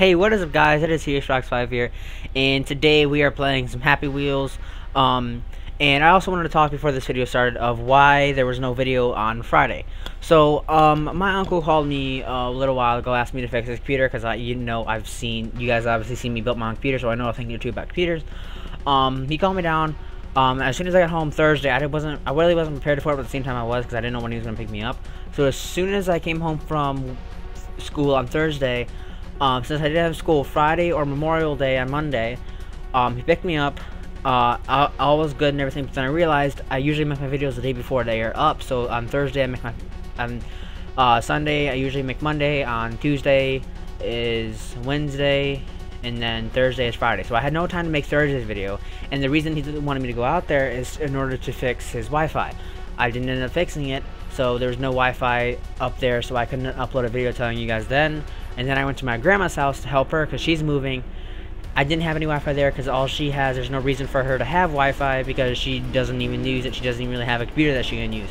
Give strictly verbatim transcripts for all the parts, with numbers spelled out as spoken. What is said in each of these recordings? Hey, what is up, guys? It is T D C R O X five here, and today we are playing some Happy Wheels. Um, and I also wanted to talk before this video started of why there was no video on Friday. So, um, my uncle called me a little while ago, asked me to fix his computer because I, you know, I've seen you guys obviously seen me build my own computer, so I know a thing or two about computers. Um, he called me down. Um, as soon as I got home Thursday, I wasn't, I really wasn't prepared for it, but at the same time I was because I didn't know when he was going to pick me up. So as soon as I came home from school on Thursday. Um, since I did have school Friday or Memorial Day on Monday, um, he picked me up, uh, all, all was good and everything, but then I realized I usually make my videos the day before they are up, so on Thursday I make my, on, uh, Sunday I usually make Monday, on Tuesday is Wednesday, and then Thursday is Friday, so I had no time to make Thursday's video, and the reason he didn't want me to go out there is in order to fix his Wi-Fi. I didn't end up fixing it, so there was no Wi-Fi up there, so I couldn't upload a video telling you guys then. And then I went to my grandma's house to help her because she's moving. I didn't have any Wi-Fi there because all she has, there's no reason for her to have Wi-Fi because she doesn't even use it. She doesn't even really have a computer that she can use.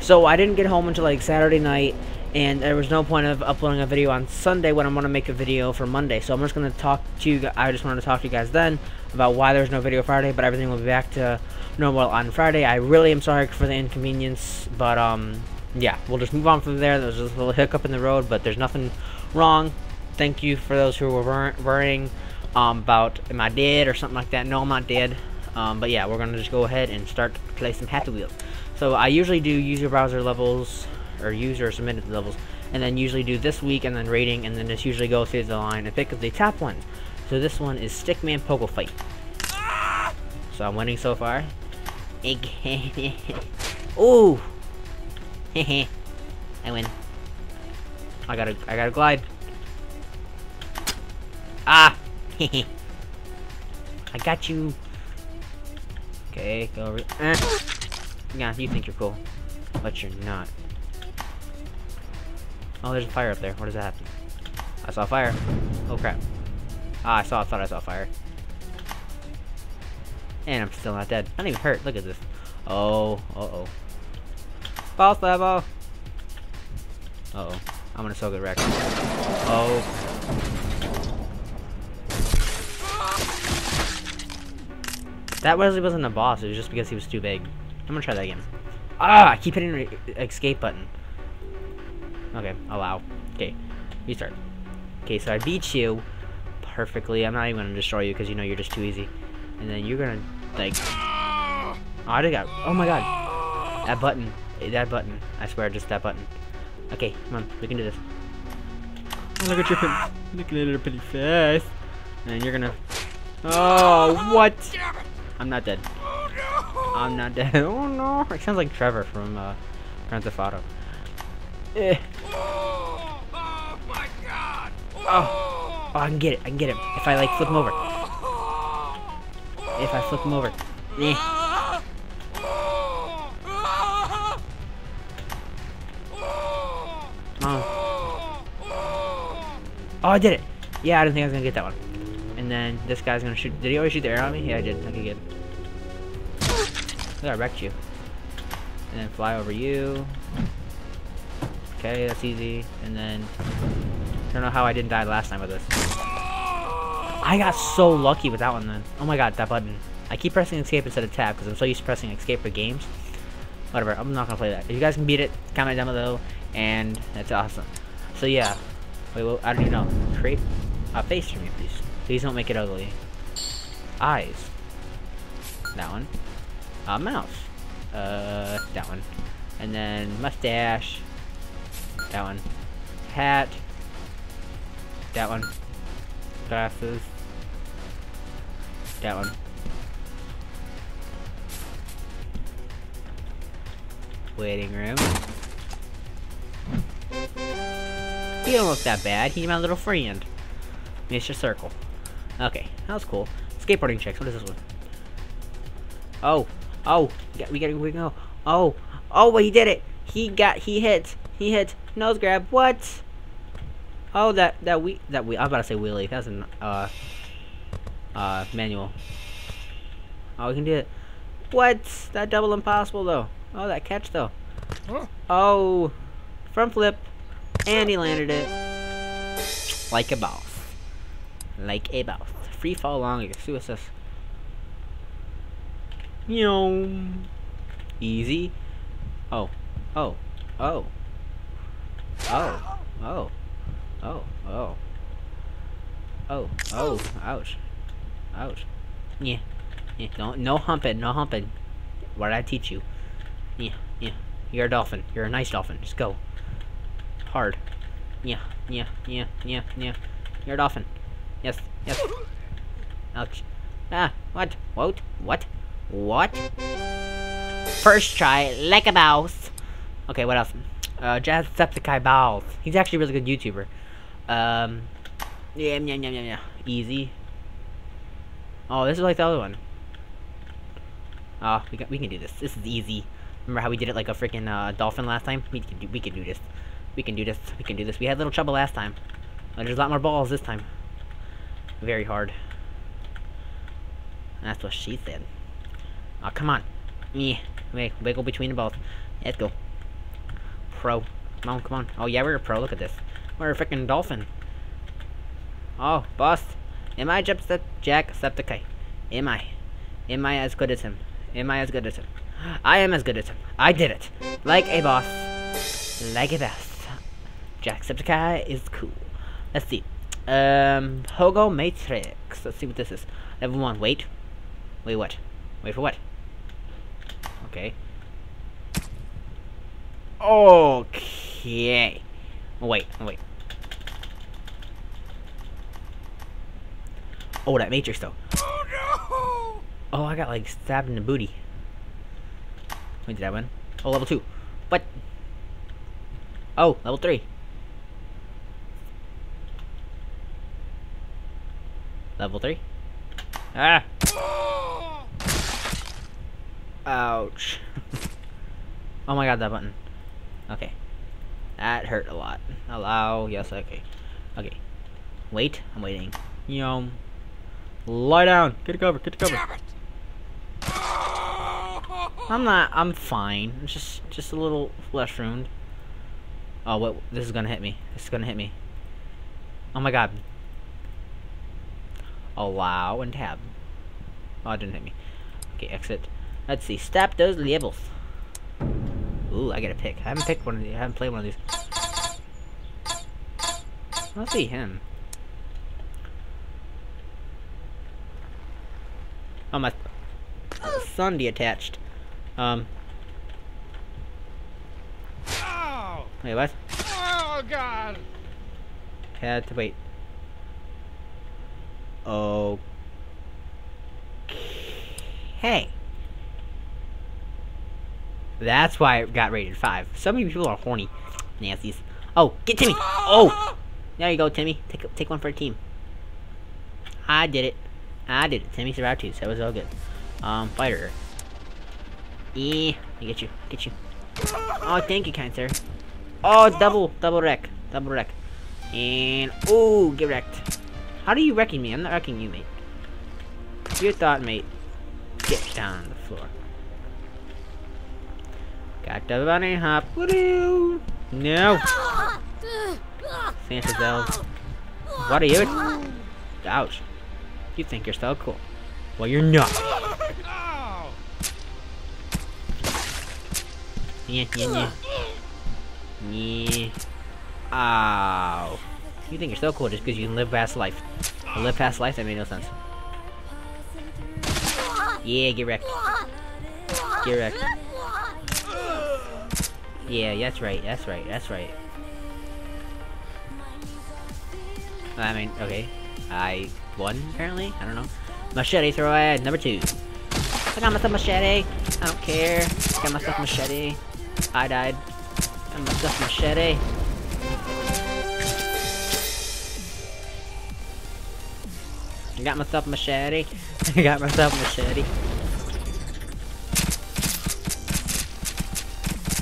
So I didn't get home until like Saturday night, and there was no point of uploading a video on Sunday when I'm going to make a video for Monday. So I'm just going to talk to you. I just wanted to talk to you guys then about why there's no video Friday, but everything will be back to normal on Friday. I really am sorry for the inconvenience, but um, yeah, we'll just move on from there. There's just a little hiccup in the road, but there's nothing wrong. Thank you for those who were worrying um, about am I dead or something like that. No, I'm not dead. Um, but yeah, we're gonna just go ahead and start to play some Happy Wheels. So I usually do user browser levels or user submitted levels, and then usually do this week and then rating, and then just usually go through the line and pick up the top one. So this one is Stickman Pogo Fight. Ah! So I'm winning so far. Ooh, I win. I gotta, I gotta glide. Ah, I got you. Okay, go over. Eh. Yeah, you think you're cool, but you're not. Oh, there's a fire up there. What does that happen? I saw fire. Oh crap! Ah, I saw. I thought I saw fire. And I'm still not dead. I'm not even hurt. Look at this. Oh, uh oh. False level. Uh oh. I'm gonna so good wreck. Oh. That really wasn't a boss, it was just because he was too big. I'm gonna try that again. Ah! I keep hitting the escape button. Okay, allow. Okay, you start. Okay, so I beat you perfectly. I'm not even gonna destroy you because you know you're just too easy. And then you're gonna, like. Oh, I just got. Oh my god. That button. That button. I swear, just that button. Okay, come on, we can do this. Oh, look at your pretty, look at your pretty face. And you're gonna. Oh, what? I'm not dead. I'm not dead. Oh no! It sounds like Trevor from uh, Grand Theft Auto. Eh. Oh, oh my god! Oh. Oh, I can get it. I can get him if I like flip him over. If I flip him over. Eh. Oh, I did it! Yeah, I didn't think I was gonna get that one. And then this guy's gonna shoot. Did he always shoot the arrow at me? Yeah, I did. Okay, good. Look, I wrecked you. And then fly over you. Okay, that's easy. And then I don't know how I didn't die last time with this. I got so lucky with that one then. Oh my god, that button. I keep pressing escape instead of tab because I'm so used to pressing escape for games. Whatever, I'm not gonna play that. If you guys can beat it, comment down below, and that's awesome. So yeah. Wait, well, I don't even know. Create a face for me, please. Please don't make it ugly. Eyes. That one. A mouth. Uh, that one. And then mustache. That one. Hat. That one. Glasses. That one. Waiting room. He don't look that bad. He's my little friend. Mister Circle. Okay, that was cool. Skateboarding checks. What is this one? Oh, oh, we got, we got, we go. Oh, oh, well, he did it. He got, he hit, he hit. Nose grab. What? Oh, that that we that we. I'm about to say wheelie. That's an uh uh manual. Oh, we can do it. What? That double impossible though. Oh, that catch though. Oh, front flip. And he landed it like a boss. like about three fall long. You can see what's this. You know, easy. Oh, oh, oh, oh, oh, oh, oh, oh, oh, ouch, ouch. Yeah, yeah. Don't no humping, no humping. What did I teach you? Yeah, yeah. You're a dolphin. You're a nice dolphin. Just go hard. Yeah, yeah, yeah, yeah, yeah. You're a dolphin. Yes, yes. Ouch. Ah, what? What? What? What? First try, like a mouse. Okay, what else? Uh, Jacksepticeye balls. He's actually a really good YouTuber. Um, yeah, yeah, yeah, yeah, yeah. Easy. Oh, this is like the other one. Ah, uh, we got, we can do this. This is easy. Remember how we did it like a freaking uh, dolphin last time? We can do, we can do this. We can do this. We can do this. We had a little trouble last time. Uh, there's a lot more balls this time. Very hard. That's what she said. Oh, come on. Yeah. Wait, wiggle between the balls. Let's go. Pro. Come on, come on. Oh, yeah, we're a pro. Look at this. We're a freaking dolphin. Oh, boss. Am I Jacksepticeye? Am I? Am I as good as him? Am I as good as him? I am as good as him. I did it. Like a boss. Like a boss. Jacksepticeye is cool. Let's see. Um, Hogo Matrix. Let's see what this is. Level one. Wait. Wait, what? Wait for what? Okay. Okay. Wait, wait. Oh, that Matrix though. Oh no! Oh, I got like stabbed in the booty. Wait, did I win? Oh, level two. What? Oh, level three. Level three. Ah. Ouch. Oh my god, that button. Okay. That hurt a lot. Allow. Yes, okay. Okay. Wait, I'm waiting. Yum. Lie down. Get to cover. Get to cover. I'm not. I'm fine. I'm just, just a little flesh wound. Oh, what? This is gonna hit me. This is gonna hit me. Oh my god. Allow and tab. Oh, it didn't hit me. Okay, exit. Let's see. Stop those labels. Ooh, I gotta pick. I haven't picked one of these. I haven't played one of these. Let's see him. Oh, my son deattached. Um. Oh. Wait, what? Oh God. Had to wait. Oh. Hey. That's why it got rated five. So many people are horny. Nasties. Oh, get Timmy! Oh! There you go, Timmy. Take take one for a team. I did it. I did it. Timmy survived too, so it was all good. Um, fighter. Eh, I get you. Get you. Oh, thank you, kind sir. Oh, double. Double wreck. Double wreck. And, ooh, get wrecked. How are you wrecking me? I'm not wrecking you, mate. Your thought, mate. Get down on the floor. Got the bunny hop. Woo-doo! No! Santa's elf. What are you? Ouch. You think you're so cool. Well, you're not. Yeah, yeah, yeah. Yeah. Ow. You think you're so cool just because you can live past life. To live past life? That made no sense. Yeah, get wrecked. Get wrecked. Yeah, that's right, that's right, that's right. I mean, okay. I won, apparently? I don't know. Machete throw at number two. I got myself machete. I don't care. I got myself machete. I died. I got myself machete. I got myself machete. I got myself machete.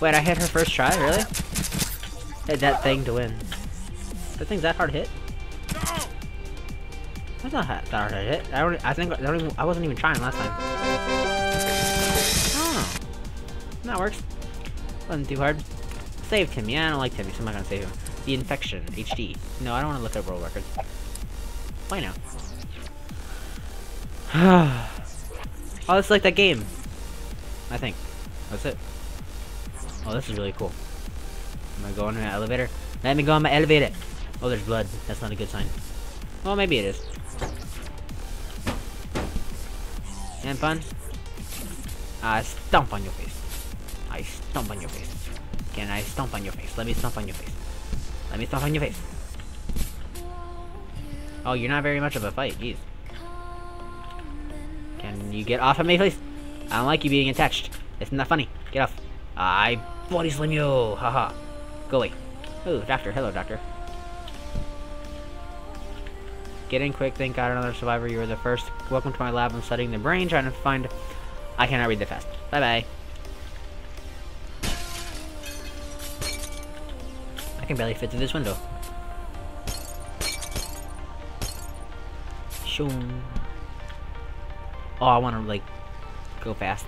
Wait, I hit her first try, really? Hit that thing to win. That thing's that hard hit? That's not that hard hit. I don't. I think I don't even. I wasn't even trying last time. Oh, that works. Wasn't too hard. Save Timmy. Yeah, I don't like Timmy, so I'm not gonna save him. The Infection H D. No, I don't want to look at world records. Why not? Oh, it's like that game. I think. That's it. Oh, this is really cool. Am I going in my elevator? Let me go on my elevator. Oh, there's blood. That's not a good sign. Well, maybe it is. And fun. I stomp on your face. I stomp on your face. Can I stomp on your face? Let me stomp on your face. Let me stomp on your face. Oh, you're not very much of a fight. Jeez. Can you get off of me, please? I don't like you being attached. It's not funny. Get off. I body slam you. Haha. Go away. Oh, doctor. Hello, doctor. Get in quick. Thank God, another survivor. You were the first. Welcome to my lab. I'm studying the brain, trying to find. I cannot read that fast. Bye bye. I can barely fit through this window. Shoom. Oh, I want to like go fast.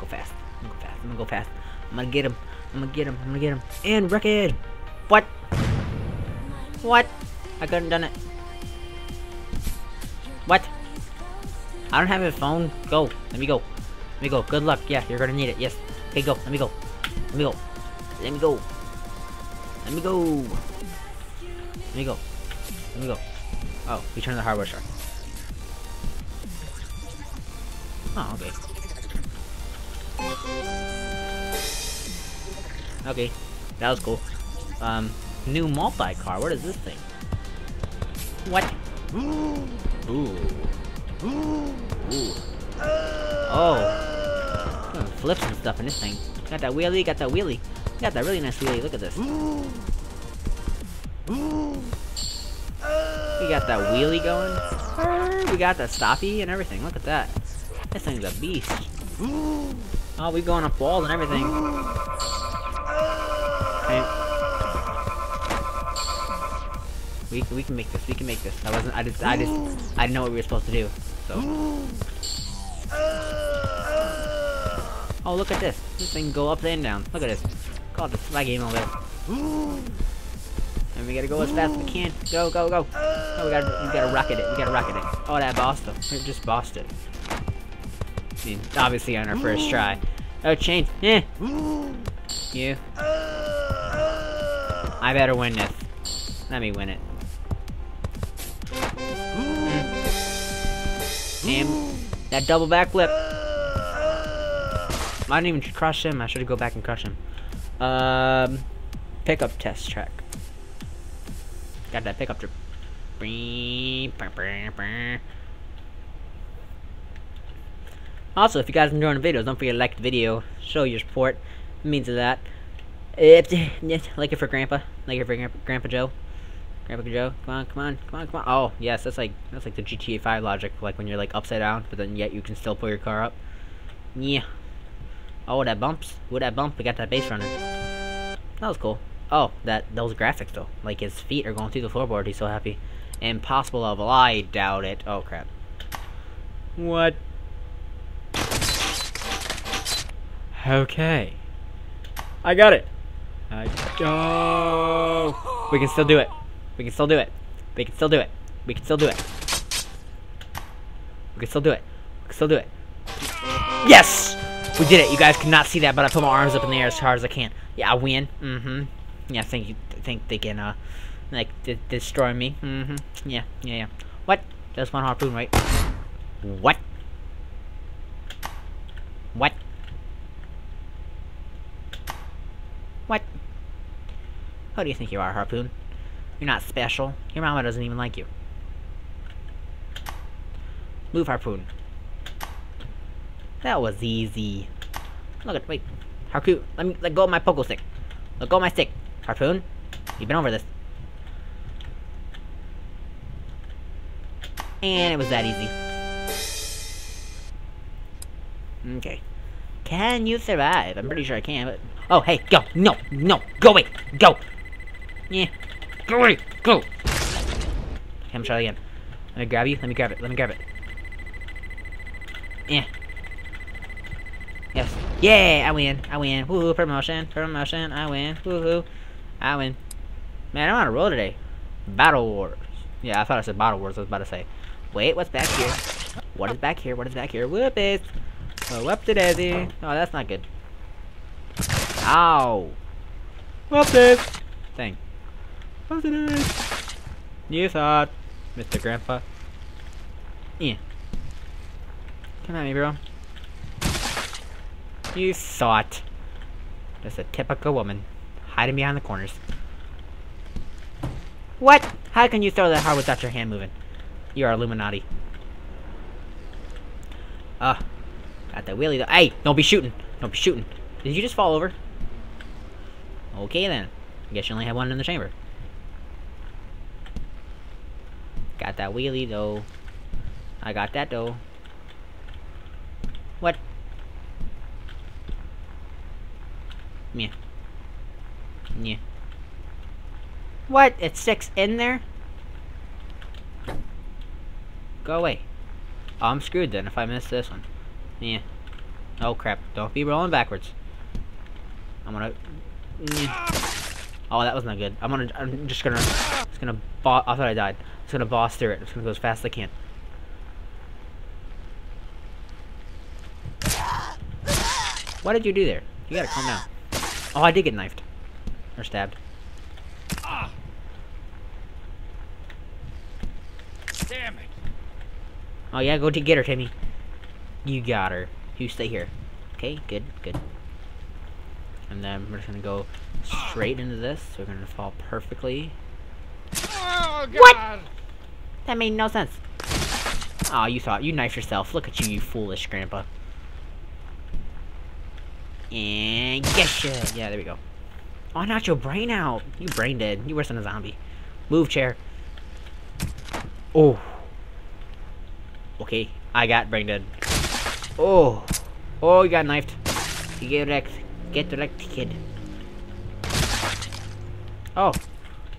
Go fast. Go fast. I'm gonna go fast. I'm gonna get him. I'm gonna get him. I'm gonna get him. And wreck it. What? What? I couldn't done it. What? I don't have a phone. Go. Let me go. Let me go. Good luck. Yeah, you're gonna need it. Yes. Okay, go. Let me go. Let me go. Let me go. Let me go. Let me go. Let me go. Oh, we turned the hardware store. Oh, okay. Okay. That was cool. Um, new multi-car. What is this thing? What? Ooh. Ooh. Ooh. Ooh. Oh. Oh, flips and stuff in this thing. Got that wheelie, got that wheelie. Got that really nice wheelie, look at this. Ooh. Ooh. We got that wheelie going. We got that stoppy and everything, look at that. This thing's a beast. Ooh. Oh, we going up walls and everything. Okay. We we can make this. We can make this. I wasn't. I just. I just. I didn't know what we were supposed to do. So. Oh, look at this. This thing go up and down. Look at this. Call it the flag game over there. And we gotta go as fast as we can. Go, go, go. Oh, we gotta. We gotta rocket it. We gotta rocket it. Oh, that bossed them. We just bossed it. I mean, obviously on our first try. Oh, change. Yeah. You. I better win this. Let me win it. Damn. That double backflip. I didn't even crush him. I should go back and crush him. Um, pickup test track. Got that pickup trip. Also, if you guys are enjoying the videos, don't forget to like the video, show your support, it means that. It, it, like it for Grandpa, like it for Grandpa, Grandpa Joe, Grandpa Joe, come on, come on, come on, come on. Oh, yes, that's like that's like the G T A five logic, like when you're like upside down, but then yet you can still pull your car up. Yeah. Oh, that bumps, with that bump, we got that base running. That was cool. Oh, that those graphics though, like his feet are going through the floorboard. He's so happy. Impossible level, I doubt it. Oh crap. What? Okay. I got it. I oh. We can still do it. We can still do it. We can still do it. We can still do it. We can still do it. We can still do it. Yes! We did it. You guys cannot see that, but I put my arms up in the air as hard as I can. Yeah, I win. Mm-hmm. Yeah, I think you think they can uh like d destroy me. Mm-hmm. Yeah, yeah, yeah. What? That's one harpoon, right? What? What? What? Who do you think you are, Harpoon? You're not special. Your mama doesn't even like you. Move, Harpoon. That was easy. Look at- wait. Harpoon, let me- let go of my pogo stick. Let go of my stick. Harpoon, you've been over this. And it was that easy. Okay. Can you survive? I'm pretty sure I can, but... Oh, hey, go! No! No! Go away! Go! Yeah. Go away! Go! Okay, I'm gonna try again. Let me grab you. Let me grab it. Let me grab it. Yeah. Yes. Yeah! I win! I win! Woohoo! Promotion! Promotion! I win! Woohoo! I win! Man, I'm on a roll today. Battle Wars. Yeah, I thought I said Bottle Wars. I was about to say. Wait, what's back here? What is back here? What is back here? Whoop it! Oh, whoop the daisy. Oh, that's not good. Ow! Whoop it! Dang. Whoop the daisy. You thought, Mister Grandpa. Yeah. Come at me, bro. You thought. That's a typical woman. Hiding behind the corners. What? How can you throw that hard without your hand moving? You are Illuminati. Uh, got that wheelie though. Hey, don't be shooting. Don't be shooting. Did you just fall over? Okay then. I guess you only have one in the chamber. Got that wheelie though. I got that though. What? Yeah. Yeah. What? It's six in there? Go away. Oh, I'm screwed then if I miss this one. Yeah. Oh crap. Don't be rolling backwards. I'm gonna... Yeah. Oh, that was not good. I'm gonna... I'm just gonna... It's gonna... Bo I thought I died. I'm just gonna boss through it. I'm just gonna go as fast as I can. What did you do there? You gotta calm down. Oh, I did get knifed. Or stabbed. Ah. Damn it. Oh yeah, go to get her, Timmy. You got her. You stay here. Okay, good, good. And then we're just gonna go straight into this. So we're gonna fall perfectly. Oh, God. What? That made no sense. Oh, you thought you knifed yourself. Look at you, you foolish grandpa. And getcha. Yeah, there we go. Oh, knocked your brain out. You brain dead. You worse than a zombie. Move, chair. Oh. Okay, I got brain dead. Oh. Oh, you got knifed. You get wrecked. Get wrecked, kid. Oh.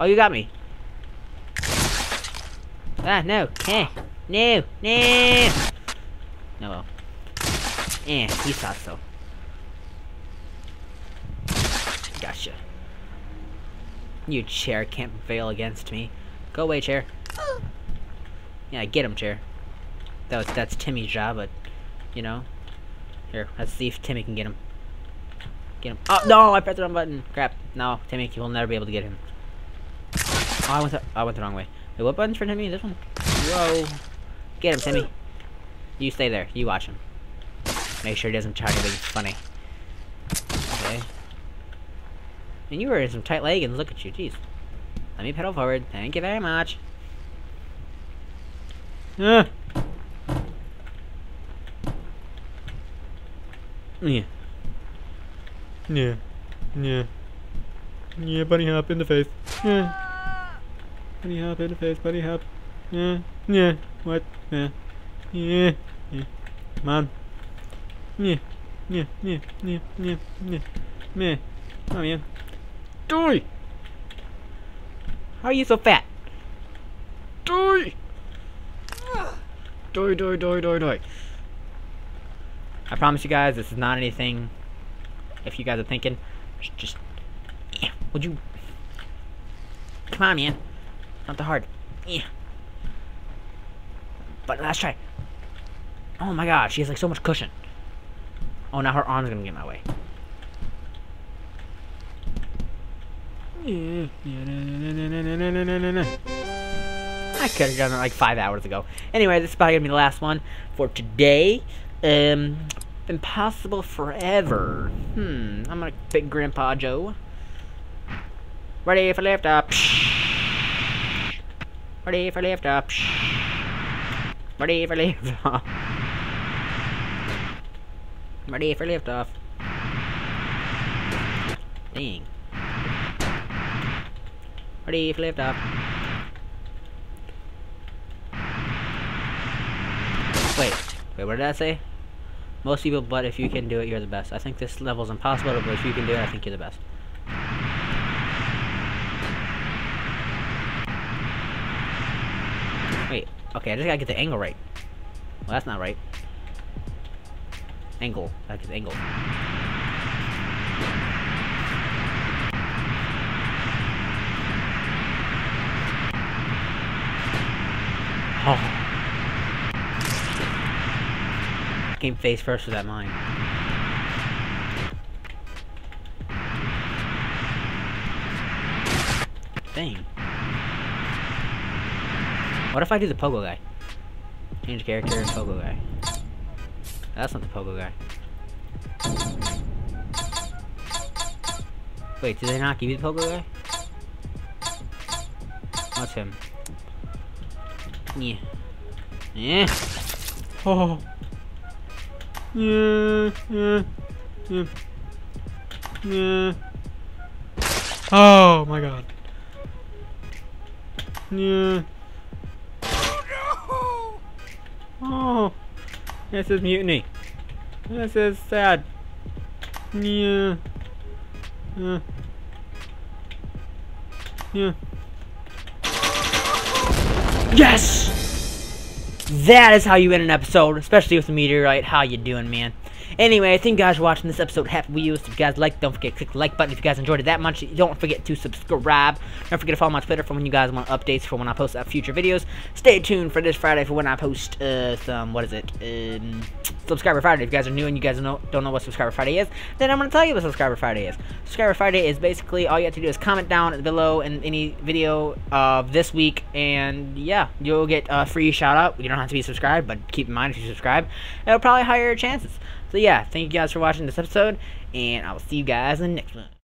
Oh, you got me. Ah, no. Eh. No. No. No. Well. Eh, you thought so. Gotcha. You chair can't prevail against me. Go away, chair. Yeah, get him, chair. That was, that's Timmy's job, but, you know. Here, let's see if Timmy can get him. Get him. Oh, no, I pressed the wrong button. Crap. No, Timmy, you will never be able to get him. Oh, I went the, I went the wrong way. Wait, what button's for Timmy? This one? Whoa. Get him, Timmy. You stay there. You watch him. Make sure he doesn't try to be funny. Okay. And you were in some tight leggings. Look at you. Jeez. Let me pedal forward. Thank you very much. Ah. Yeah. Yeah. Yeah. Yeah, bunny hop in the face. Yeah. Bunny hop in the face, bunny hop. Yeah. Yeah. What? Yeah. Yeah. Yeah. Come on. Yeah. Yeah. Yeah. Yeah. Yeah. Yeah. Yeah. Oh, yeah. Doy! How are you so fat? Doy! Doy, doy, doy, doy, doy. I promise you guys, this is not anything. If you guys are thinking, just, yeah, would you? Come on, man. Not that hard. Yeah. But last try. Oh my God, she has like so much cushion. Oh, now her arm's gonna get in my way. I could have done it like five hours ago. Anyway, this is probably gonna be the last one for today. Um, Impossible Forever. Hmm, I'm gonna pick Grandpa Joe. Ready for lift up. Ready for lift up. Ready for lift off. Ready for lift off. Dang. Ready for lift up. Wait, wait, what did I say? Most people, but if you can do it, you're the best. I think this level's impossible, but if you can do it, I think you're the best. Wait, okay, I just gotta get the angle right. Well, that's not right. Angle, I gotta get the angle. came face first with that mine. Dang. What if I do the pogo guy? Change character, pogo guy. That's not the pogo guy. Wait, did they not give you the pogo guy? Watch him. Yeah. Yeah. Oh. Yeah. Yeah. Yeah. Yeah. Oh my god. Yeah. Oh no. Oh. This is mutiny. This is sad. Yeah. Yeah. Yeah. Yes! That is how you end an episode, especially with the meteorite. How you doing, man? Anyway, thank you guys for watching this episode of Happy Wheels. If you guys liked, don't forget to click the like button. If you guys enjoyed it that much, don't forget to subscribe. Don't forget to follow my Twitter for when you guys want updates for when I post up future videos. Stay tuned for this Friday for when I post uh, some, what is it, um, Subscriber Friday. If you guys are new and you guys know, don't know what Subscriber Friday is, then I'm going to tell you what Subscriber Friday is. Subscriber Friday is basically all you have to do is comment down below in any video of this week, and yeah, you'll get a free shout out. You don't have to be subscribed, but keep in mind if you subscribe, it'll probably higher your chances. So yeah, thank you guys for watching this episode, and I will see you guys in the next one.